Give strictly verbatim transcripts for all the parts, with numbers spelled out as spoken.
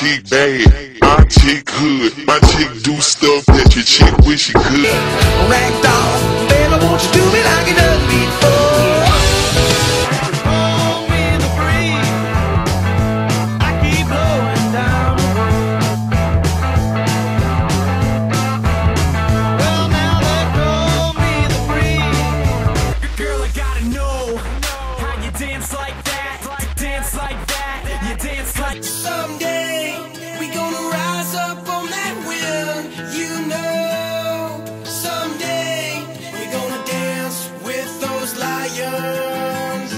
chick bad, my chick good. My chick do stuff that your chick wish she could. Ragdoll, baby, won't you do me like you done before? Oh, in the breeze, I keep blowing down. Well, now let go me the breeze. Girl, I gotta know how you dance like that, like dance like that. You dance like someday we gonna rise up on that wheel. You know, someday we gonna dance with those lions.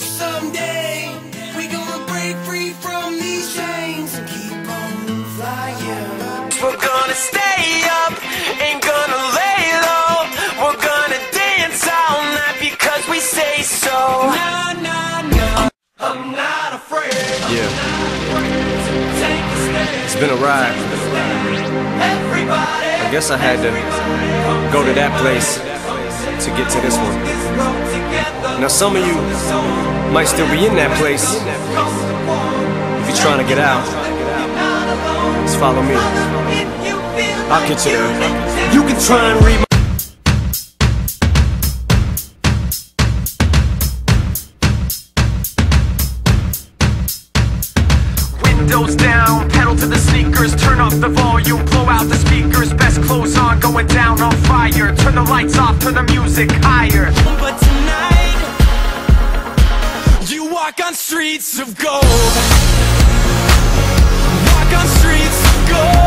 Someday we gonna break free from these chains and keep on flying. We're gonna stay up, ain't gonna lay low. We're gonna dance all night because we say so. Nah, nah, nah. I'm not afraid. Yeah. It's been a ride. I guess I had to go to that place to get to this one. Now some of you might still be in that place. If you're trying to get out, just follow me. I'll get you there. You can try and read my windows down, pedal to the sneakers, turn up the volume, blow out the speakers, best clothes on, going down on fire, turn the lights off, turn the music higher. But tonight, you walk on streets of gold, walk on streets of gold.